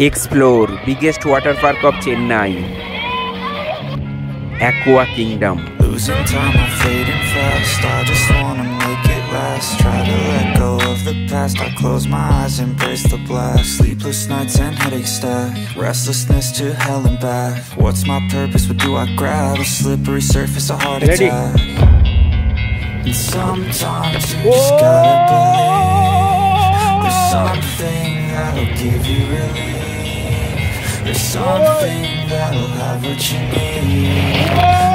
Explore biggest water park of Chennai, Aqua Kingdom. Losing time, I'm fading fast. I just wanna make it last. Try to let go of the past. I close my eyes, embrace the blast. Sleepless nights and headache stack. Restlessness to hell and back. What's my purpose? What do I grab? A slippery surface, a heart attack. And sometimes you just gotta believe there's something that'll give you relief. There's something that'll have what you need,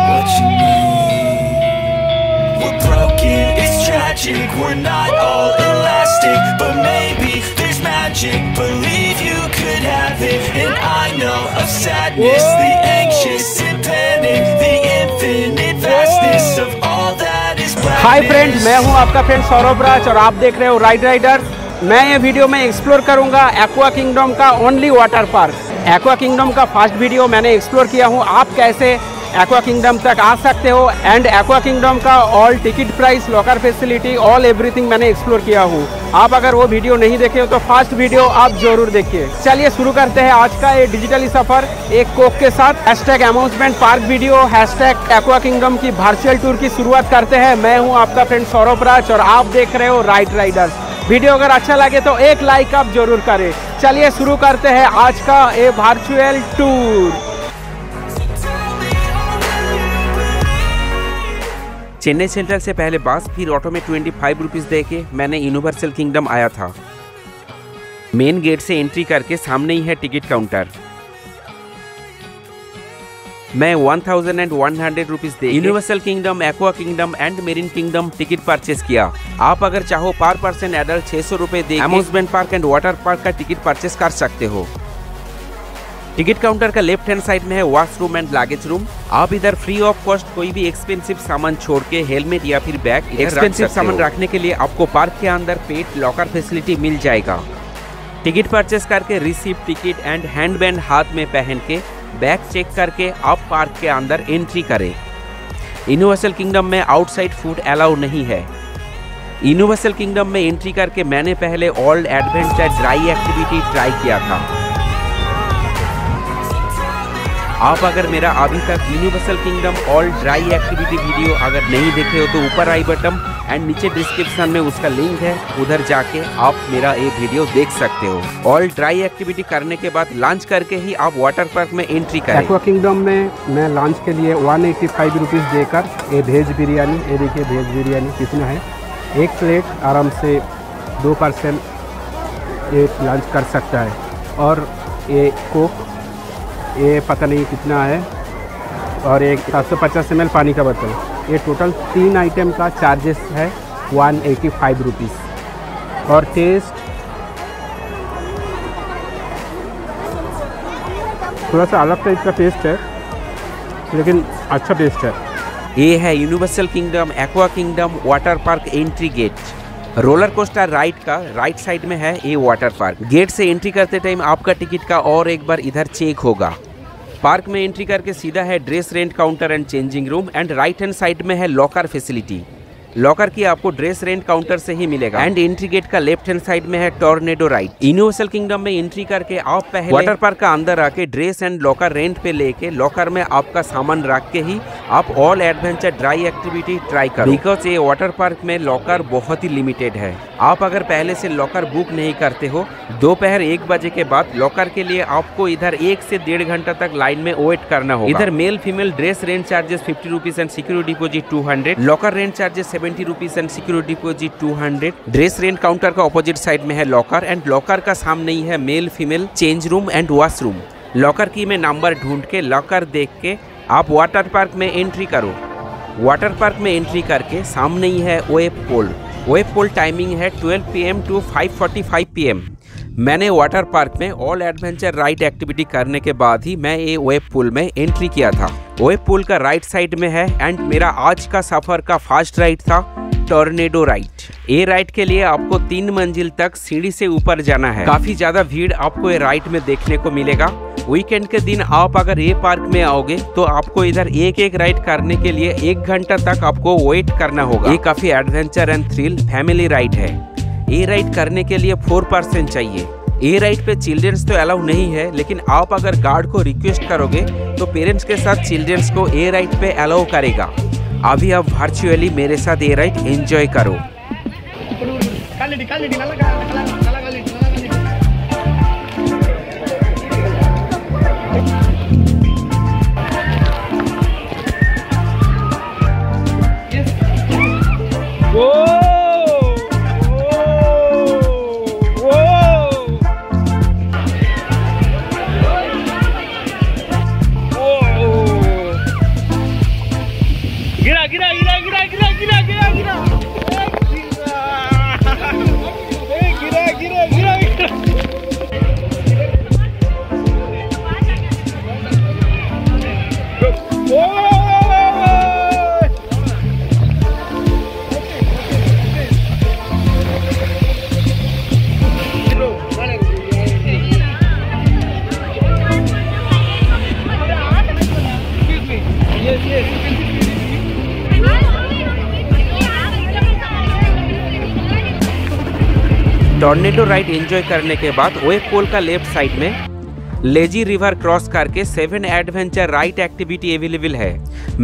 what you need. We're broken, it's tragic, we're not all elastic, but maybe there's magic. Believe you could have it. And I know of sadness, the anxious and panic, the infinite vastness of all that is blackness. Hi friends, मैं हूँ आपका friend Saurabh राज और आप देख रहे हो ride Riders. मैं ये वीडियो में एक्सप्लोर करूँगा एक्वा किंगडम का only water park. Aqua Kingdom का फर्स्ट वीडियो मैंने एक्सप्लोर किया हूँ, आप कैसे एक्वा किंगडम तक आ सकते हो एंड एक्वा किंगडम का all ticket price, locker facility, all everything मैंने एक्सप्लोर किया हूँ। आप अगर वो वीडियो नहीं देखे हो तो फर्स्ट वीडियो आप जरूर देखिए। चलिए शुरू करते हैं आज का ये डिजिटली सफ़र एक कोक के साथ। Hashtag announcement park video, hashtag Aqua Kingdom की वर्चुअल टूर की शुरुआत करते हैं। मैं हूँ आपका फ्रेंड सौरभ राज और आप देख रहे हो राइड राइडर्स। वीडियो अगर अच्छा लगे तो एक लाइक आप जरूर करें। चलिए शुरू करते हैं आज का ये वर्चुअल टूर। चेन्नई सेंट्रल से पहले बस फिर ऑटो में 25 रुपीज़ दे के मैंने यूनिवर्सल किंगडम आया था। मेन गेट से एंट्री करके सामने ही है टिकट काउंटर। मैं 1100 रुपीज़ दे universal kingdom, aqua kingdom and marine kingdom ticket purchase किया। आप अगर चाहो पर पर्सन एडल्ट 600 रुपये दे amusement park and water park का टिकट परचेज कर सकते हो। टिकट काउंटर का लेफ्ट हैंड साइड में है वॉशरूम एंड लागेज रूम। आप इधर फ्री ऑफ कॉस्ट कोई भी एक्सपेंसिव सामान छोड़ के हेलमेट या फिर बैग एक्सपेंसिव सामान रखने के लिए आपको पार्क के अंदर पेट लॉकर फैसिलिटी मिल जाएगा। टिकट परचेज करके रिसिप्ट, टिकट एंड हैंडबैंड हाथ में पहन के बैग चेक करके आप पार्क के अंदर एंट्री करें। यूनिवर्सल किंगडम में आउटसाइड फूड अलाउ नहीं है। यूनिवर्सल किंगडम में एंट्री करके मैंने पहले old adventure dry activity try किया था। आप अगर मेरा अभी तक Universal Kingdom old dry activity video अगर नहीं देखे हो तो ऊपर आई बटन एंड नीचे डिस्क्रिप्शन में उसका लिंक है, उधर जाके आप मेरा ये वीडियो देख सकते हो। ऑल ड्राई एक्टिविटी करने के बाद लंच करके ही आप वाटर पार्क में एंट्री करें। एक्वा किंगडम में मैं लंच के लिए 185 रुपीज़ देकर ये भेज बिरयानी, ये देखिए भेज बिरयानी कितना है, एक प्लेट आराम से 2 पर्सन ये लंच कर सकता है। और ये कोक ये पता नहीं कितना है, और एक 750 ml पानी का बोतल। ये टोटल 3 आइटम का चार्जेस है 185 रुपीज़। और टेस्ट थोड़ा सा अलग टाइप का टेस्ट है लेकिन अच्छा टेस्ट है। ये है Universal kingdom aqua Kingdom water park entry gate. Roller coaster ride का राइट साइड में है ये वाटर पार्क। गेट से एंट्री करते टाइम आपका टिकट का और एक बार इधर चेक होगा। पार्क में एंट्री करके सीधा है dress rent counter and changing room and right hand side में है लॉकर फैसिलिटी। लॉकर की आपको ड्रेस रेंट काउंटर से ही मिलेगा एंड एंट्री गेट का लेफ्ट हैंड साइड में है टॉर्नेडो राइड। यूनिवर्सल किंगडम में एंट्री करके आप पहले वाटर पार्क का अंदर आके ड्रेस एंड लॉकर रेंट पे लेके लॉकर में आपका सामान रख के ही आप all adventure dry activity try करो, बिकॉज ये वाटर पार्क में लॉकर बहुत ही लिमिटेड है। आप अगर पहले से लॉकर बुक नहीं करते हो दोपहर 1 बजे के बाद लॉकर के लिए आपको इधर 1 से 1.5 घंटा तक लाइन में वेट करना होगा। इधर male female dress rent charges 50 rupees and security deposit 200। Locker rent charges 70 rupees and security deposit 200। Dress rent counter का ऑपोजिट साइड में है लॉकर एंड लॉकर का सामने ही है male female change room and washroom. Locker key में number ढूंढ के लॉकर देख के आप वाटर पार्क में एंट्री करो। वाटर पार्क में एंट्री करके सामने ही है wave pool. Wave pool timing है 12 PM to 5:45 PM। मैंने वाटर पार्क में ऑल एडवेंचर राइड एक्टिविटी करने के बाद ही मैं ये वेव पूल में एंट्री किया था। वेव पूल का राइट साइड में है एंड मेरा आज का सफ़र का फर्स्ट राइड था टॉर्नेडो राइड। ये राइड के लिए आपको 3 मंजिल तक सीढ़ी से ऊपर जाना है। काफ़ी ज़्यादा भीड़ आपको ये राइड में देखने को मिलेगा। वीकेंड के दिन आप अगर ये पार्क में आओगे तो आपको इधर एक राइड करने के लिए 1 घंटा तक आपको वेट करना होगा। ये काफ़ी adventure and thrill family ride है। ये राइड करने के लिए 4 पर्सन चाहिए। ए राइड पे चिल्ड्रेंस तो अलाउ नहीं है, लेकिन आप अगर गार्ड को रिक्वेस्ट करोगे तो पेरेंट्स के साथ चिल्ड्रेंस को ए राइड पे अलाउ करेगा। अभी आप वर्चुअली मेरे साथ ए राइड एंजॉय करो। टॉर्नेडो राइड एंजॉय करने के बाद वेव पोल का लेफ्ट साइड में लेजी रिवर क्रॉस करके 7 एडवेंचर राइड एक्टिविटी अवेलेबल है।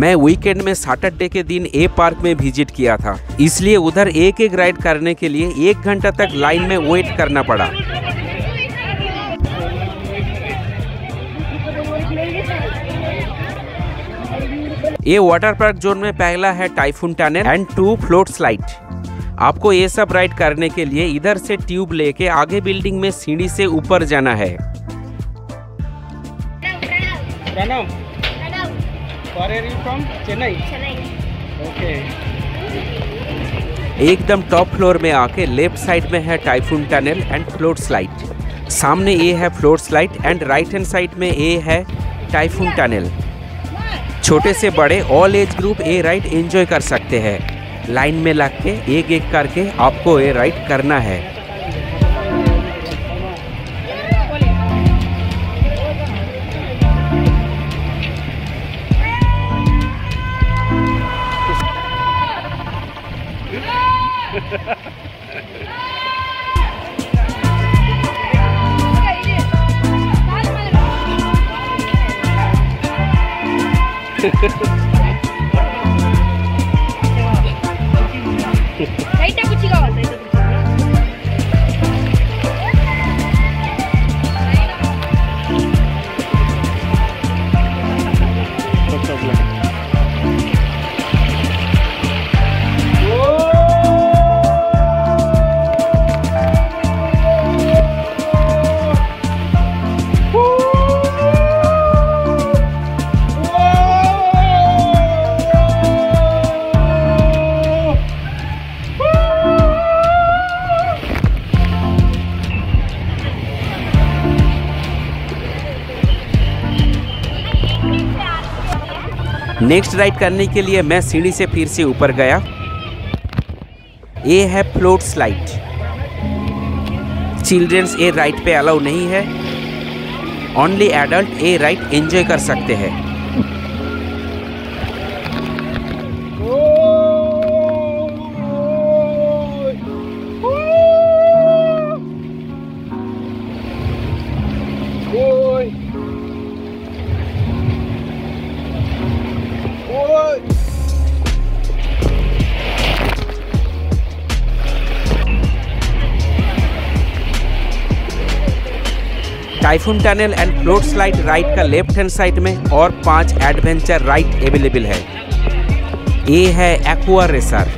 मैं वीकेंड में सैटरडे के दिन ए पार्क में विजिट किया था, इसलिए उधर एक एक राइड करने के लिए 1 घंटा तक लाइन में वेट करना पड़ा। ये वाटर पार्क जोन में पहला है typhoon tunnel and 2 float slide. आपको ये सब राइड करने के लिए इधर से ट्यूब लेके आगे बिल्डिंग में सीढ़ी से ऊपर जाना है। एकदम टॉप फ्लोर में आके लेफ्ट साइड में है typhoon tunnel and float slide. सामने ये है float slide and right hand side में ये है टाइफून टनल। छोटे से बड़े ऑल एज ग्रुप ये राइड एंजॉय कर सकते हैं। लाइन में लग के एक एक करके आपको ये राइड करना है। नेक्स्ट राइड करने के लिए मैं सीढ़ी से फिर से ऊपर गया। ये है फ्लोट स्लाइड। चिल्ड्रेंस ये राइड पे अलाउ नहीं है, ओनली एडल्ट ये राइड एंजॉय कर सकते हैं। Typhoon tunnel and float slide ride का लेफ्ट हैंड साइड में और 5 एडवेंचर राइड अवेलेबल है। ये है एक्वा रेसर।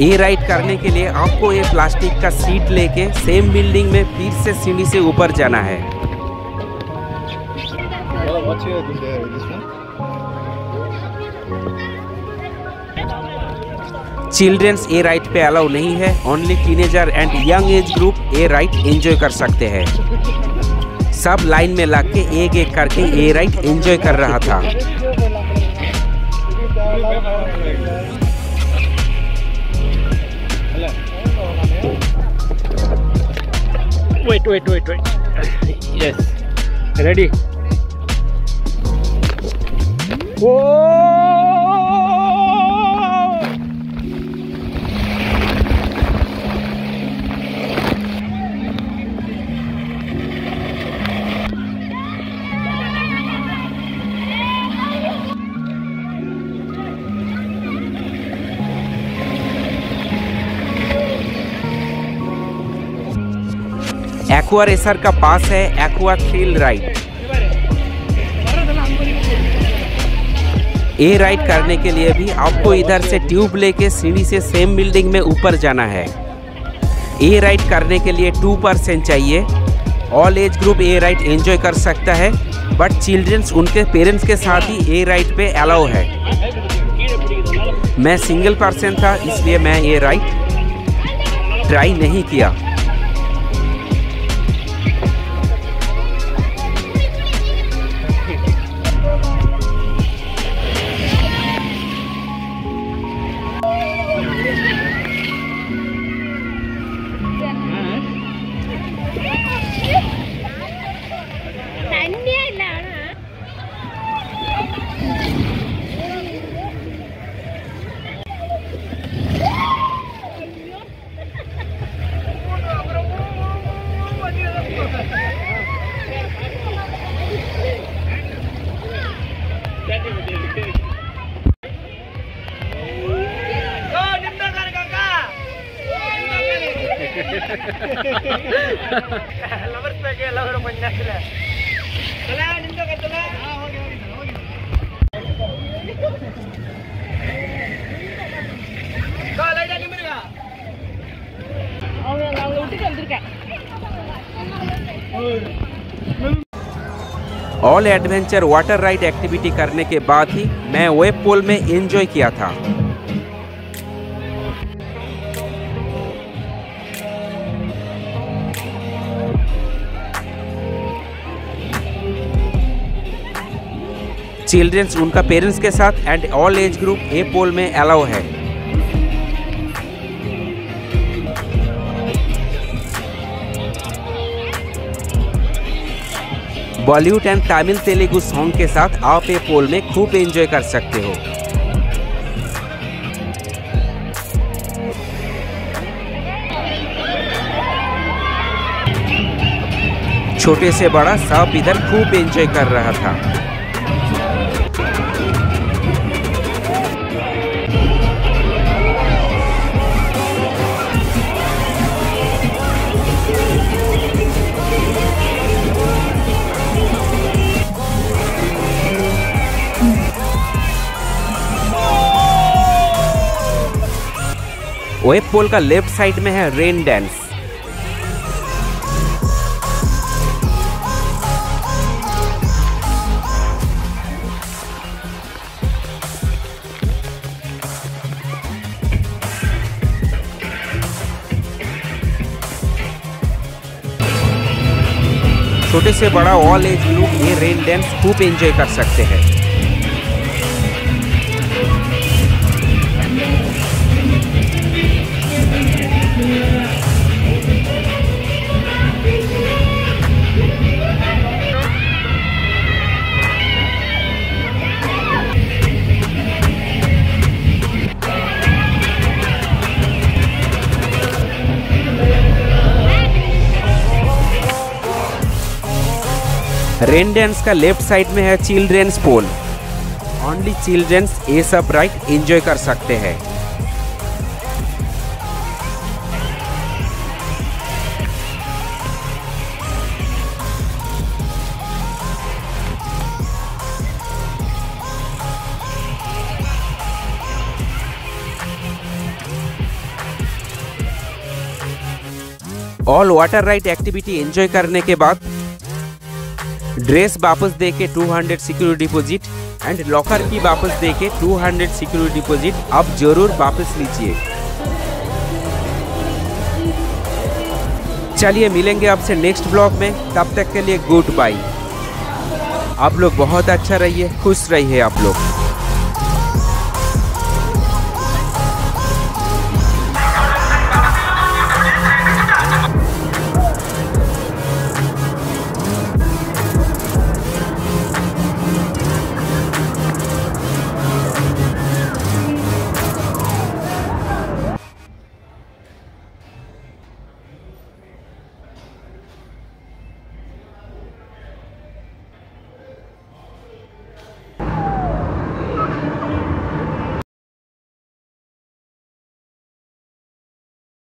ये राइड करने के लिए आपको ये प्लास्टिक का सीट लेके सेम बिल्डिंग में फिर से सीढ़ी से ऊपर जाना है। चिल्ड्रेंस ए राइड पे अलाउ नहीं है, only teenager and young age group ए राइड एंजॉय कर सकते हैं। सब लाइन में लग के एक एक करके ए राइड एंजॉय कर रहा था। Wait wait wait wait, yes, ready, वो एक्वा रेसर का पास है एक्वा थ्रिल राइड। ये राइड करने के लिए भी आपको इधर से ट्यूब लेके सीढ़ी से सेम बिल्डिंग में ऊपर जाना है। ये राइड करने के लिए 2% चाहिए। ऑल एज ग्रुप ये राइड एंजॉय कर सकता है, बट चिल्ड्रंस उनके पेरेंट्स के साथ ही ये राइड पे अलाउ है। मैं सिंगल पर्सन था इसलिए मैं ये राइड ट्राई नहीं किया। All adventure water ride activity करने के बाद ही मैं वेब पूल में एंजॉय किया था। चिल्ड्रंस उनका पेरेंट्स के साथ एंड ऑल एज ग्रुप ए पूल में अलाउ है। बॉलीवुड एंड तमिल तेलुगु सॉन्ग के साथ आप ये पोल में खूब एंजॉय कर सकते हो। छोटे से बड़ा सब इधर खूब एंजॉय कर रहा था। वेब पोल का लेफ्ट साइड में है रेन डांस। छोटे से बड़ा ऑल एज ग्रुप ये रेन डांस खूब एंजॉय कर सकते हैं। रेन डांस का लेफ्ट साइड में है चिल्ड्रेंस पोल। ओनली चिल्ड्रेंस ये सब राइड एंजॉय कर सकते हैं। All water ride activity enjoy करने के बाद ड्रेस वापस देके 200 security deposit and locker key वापस देके 200 सिक्योरिटी डिपॉजिट आप जरूर वापस लीजिए। चलिए मिलेंगे आपसे नेक्स्ट ब्लॉग में, तब तक के लिए गुड बाय। आप लोग बहुत अच्छा रहिए, खुश रहिए आप लोग।